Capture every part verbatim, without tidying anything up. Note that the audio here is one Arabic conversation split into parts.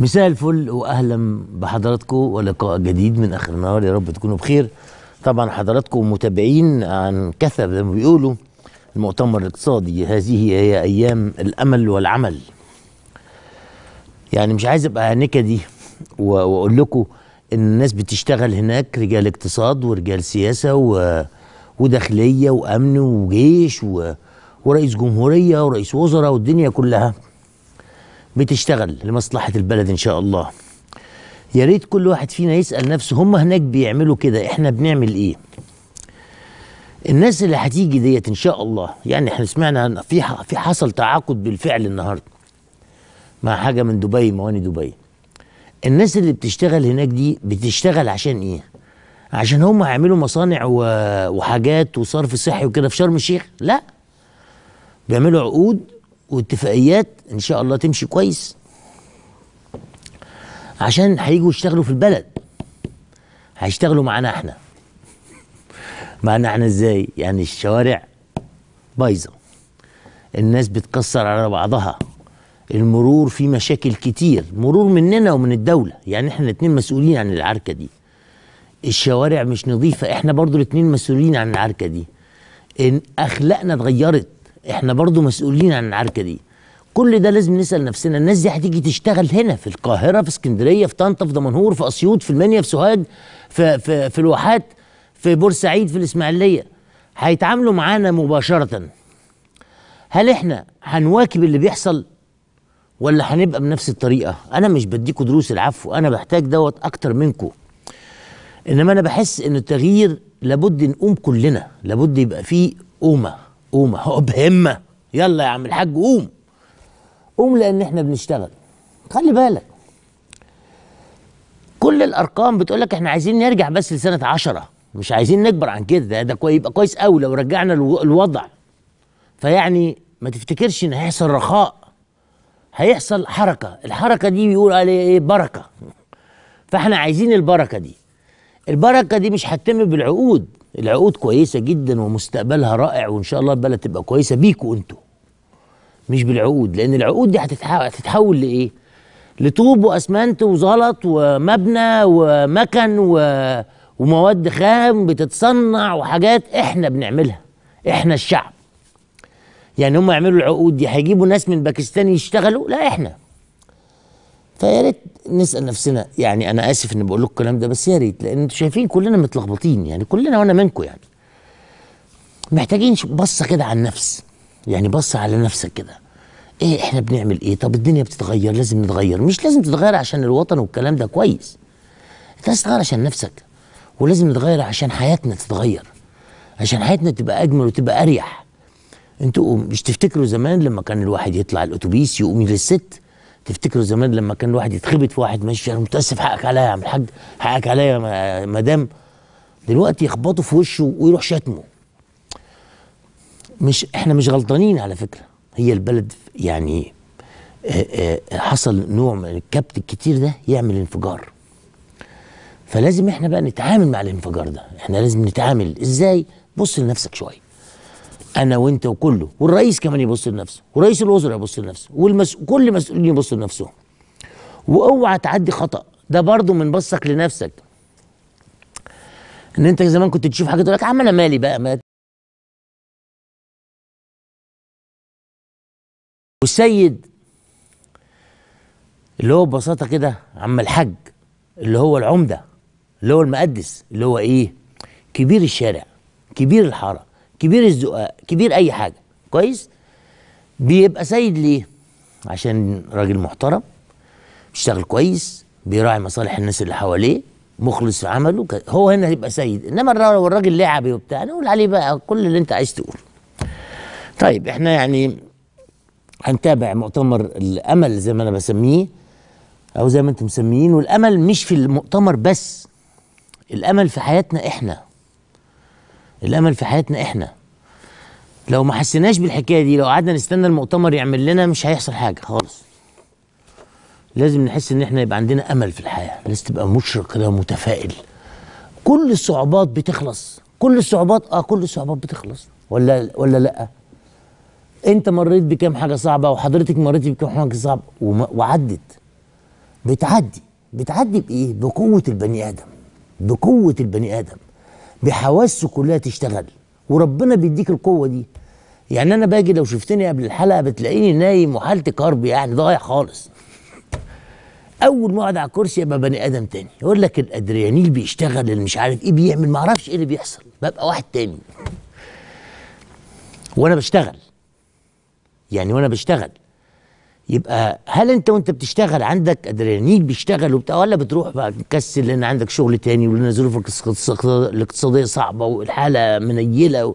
مساء الفل واهلا بحضراتكم ولقاء جديد من اخر النهار. يا رب تكونوا بخير. طبعا حضراتكم متابعين عن كثب زي ما بيقولوا المؤتمر الاقتصادي، هذه هي ايام الامل والعمل. يعني مش عايز ابقى نكدي واقول لكم ان الناس بتشتغل هناك، رجال اقتصاد ورجال سياسه و... وداخليه وامن وجيش و... ورئيس جمهوريه ورئيس وزراء، والدنيا كلها بتشتغل لمصلحه البلد ان شاء الله. يا ريت كل واحد فينا يسال نفسه هم هناك بيعملوا كده، احنا بنعمل ايه؟ الناس اللي هتيجي ديت ان شاء الله، يعني احنا سمعنا ان في في حصل تعاقد بالفعل النهارده مع حاجه من دبي، مواني دبي. الناس اللي بتشتغل هناك دي بتشتغل عشان ايه؟ عشان هم هيعملوا مصانع وحاجات وصرف صحي وكده في شرم الشيخ؟ لا، بيعملوا عقود واتفاقيات ان شاء الله تمشي كويس، عشان هيجوا يشتغلوا في البلد، هيشتغلوا معانا احنا. معانا احنا ازاي؟ يعني الشوارع بايظه، الناس بتكسر على بعضها، المرور فيه مشاكل كتير، مرور مننا ومن الدوله، يعني احنا الاتنين مسؤولين عن العركه دي. الشوارع مش نظيفه، احنا برضو الاتنين مسؤولين عن العركه دي. ان اخلاقنا اتغيرت، احنا برضو مسؤولين عن العركه دي. كل ده لازم نسال نفسنا، الناس دي هتيجي تشتغل هنا في القاهره، في اسكندريه، في طنطا، في دمنهور، في اسيوط، في المنيا، في سوهاج، في في في الواحات، في بورسعيد، في الاسماعيليه، هيتعاملوا معانا مباشره. هل احنا هنواكب اللي بيحصل ولا هنبقى بنفس الطريقه؟ انا مش بديكوا دروس، العفو، انا بحتاج دوت اكتر منكم. انما انا بحس ان التغيير لابد نقوم كلنا، لابد يبقى فيه قومه قومه هقب همه. يلا يا عم الحاج قوم قوم، لان احنا بنشتغل. خلي بالك كل الارقام بتقولك احنا عايزين نرجع بس لسنه عشرة، مش عايزين نكبر عن كده. ده كوي يبقى كويس قوي لو رجعنا الوضع. فيعني ما تفتكرش ان هيحصل رخاء، هيحصل حركه، الحركه دي بيقول عليها ايه؟ بركه. فاحنا عايزين البركه دي. البركه دي مش هتتم بالعقود، العقود كويسه جدا ومستقبلها رائع وان شاء الله البلد تبقى كويسه بيكوا انتوا، مش بالعقود. لان العقود دي هتتحول لايه؟ لطوب واسمنت وزلط ومبنى ومكن و... ومواد خام بتتصنع وحاجات احنا بنعملها، احنا الشعب. يعني هم يعملوا العقود دي، هيجيبوا ناس من باكستان يشتغلوا؟ لا، احنا. فيا ريت نسال نفسنا، يعني انا اسف اني بقول لكم الكلام ده، بس يا ريت، لان انتوا شايفين كلنا متلخبطين، يعني كلنا وانا منكم، يعني محتاجين بصه كده على النفس، يعني بص على نفسك كده، ايه احنا بنعمل ايه؟ طب الدنيا بتتغير، لازم نتغير. مش لازم تتغير عشان الوطن والكلام ده كويس، انت لازم تتغير عشان نفسك، ولازم نتغير عشان حياتنا تتغير، عشان حياتنا تبقى اجمل وتبقى اريح. انتوا مش تفتكروا زمان لما كان الواحد يطلع الاتوبيس يقوم للست؟ تفتكروا زمان لما كان الواحد يتخبط في واحد ماشي، انا متاسف حقك عليا يا عم الحاج، حقك عليا يا مدام. دلوقتي يخبطوا في وشه ويروح شتمه. مش احنا مش غلطانين على فكره، هي البلد يعني اه اه حصل نوع من الكبت الكتير ده يعمل انفجار. فلازم احنا بقى نتعامل مع الانفجار ده، احنا لازم نتعامل ازاي؟ بص لنفسك شويه، انا وانت وكله، والرئيس كمان يبص لنفسه، ورئيس الوزراء يبص لنفسه، وكل المسؤولين يبصوا لنفسهم. واوعى تعدي خطا، ده برضو من بصك لنفسك. ان انت زمان كنت تشوف حاجه تقول لك عم انا مالي بقى، مات والسيد اللي هو ببساطه كده عم الحاج، اللي هو العمده، اللي هو المقدس، اللي هو ايه؟ كبير الشارع، كبير الحاره، كبير الزقاق، كبير اي حاجه، كويس؟ بيبقى سيد ليه؟ عشان راجل محترم، بيشتغل كويس، بيراعي مصالح الناس اللي حواليه، مخلص في عمله، هو هنا هيبقى سيد. انما لو الراجل لعب وبتاع نقول عليه بقى كل اللي انت عايز تقوله. طيب احنا يعني هنتابع مؤتمر الامل زي ما انا بسميه او زي ما انتم مسميين. والامل مش في المؤتمر بس، الامل في حياتنا احنا، الامل في حياتنا احنا. لو ما حسيناش بالحكايه دي، لو قعدنا نستنى المؤتمر يعمل لنا، مش هيحصل حاجه خالص. لازم نحس ان احنا يبقى عندنا امل في الحياه، لازم تبقى مشرق كده ومتفائل. كل الصعوبات بتخلص، كل الصعوبات اه كل الصعوبات بتخلص، ولا ولا لا؟ انت مريت بكام حاجه صعبه، وحضرتك مريتي بكام حاجه صعبه وعدت. بتعدي بتعدي بايه؟ بقوه البني ادم، بقوه البني ادم، بحواسه كلها تشتغل، وربنا بيديك القوه دي. يعني انا باجي لو شفتني قبل الحلقه بتلاقيني نايم وحالتي كرب، يعني ضايع خالص. اول ما اقعد على الكرسي ابقى بني ادم تاني، يقول لك الادريانين بيشتغل، اللي مش عارف ايه بيعمل، ما اعرفش ايه اللي بيحصل، ببقى واحد تاني. وانا بشتغل يعني وانا بشتغل يبقى هل انت وانت بتشتغل عندك ادريانين بيشتغل وبتاع، ولا بتروح بقى تكسل لان عندك شغل تاني ولان الظروف الاقتصاديه صعبه والحاله منيله و...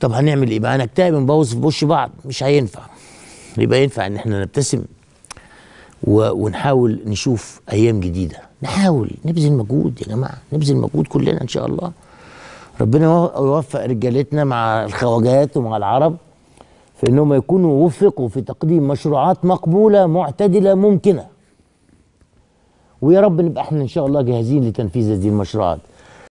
طب هنعمل ايه بقى؟ هنكتئب ونبوظ في وش بعض؟ مش هينفع. يبقى ينفع ان احنا نبتسم ونحاول نشوف ايام جديده، نحاول نبذل مجهود يا جماعه، نبذل مجهود كلنا ان شاء الله. ربنا يوفق رجالتنا مع الخواجات ومع العرب في انهم يكونوا وفقوا في تقديم مشروعات مقبوله معتدله ممكنه. ويا رب نبقى احنا ان شاء الله جاهزين لتنفيذ هذه المشروعات.